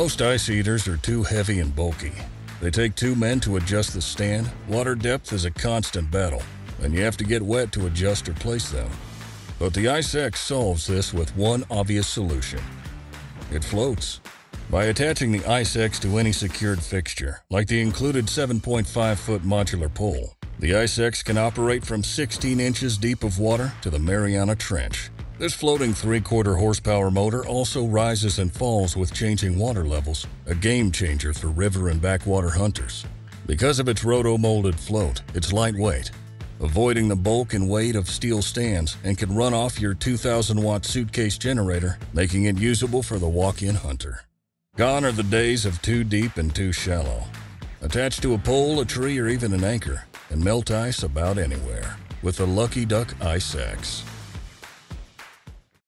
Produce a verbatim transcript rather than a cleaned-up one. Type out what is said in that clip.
Most ice eaters are too heavy and bulky. They take two men to adjust the stand. Water depth is a constant battle, and you have to get wet to adjust or place them. But the Ice-X solves this with one obvious solution. It floats. By attaching the Ice-X to any secured fixture, like the included seven point five foot modular pole, the Ice-X can operate from sixteen inches deep of water to the Mariana Trench. This floating three-quarter horsepower motor also rises and falls with changing water levels, a game-changer for river and backwater hunters. Because of its roto-molded float, it's lightweight, avoiding the bulk and weight of steel stands, and can run off your two thousand watt suitcase generator, making it usable for the walk-in hunter. Gone are the days of too deep and too shallow. Attached to a pole, a tree, or even an anchor, and melt ice about anywhere with the Lucky Duck Ice-X.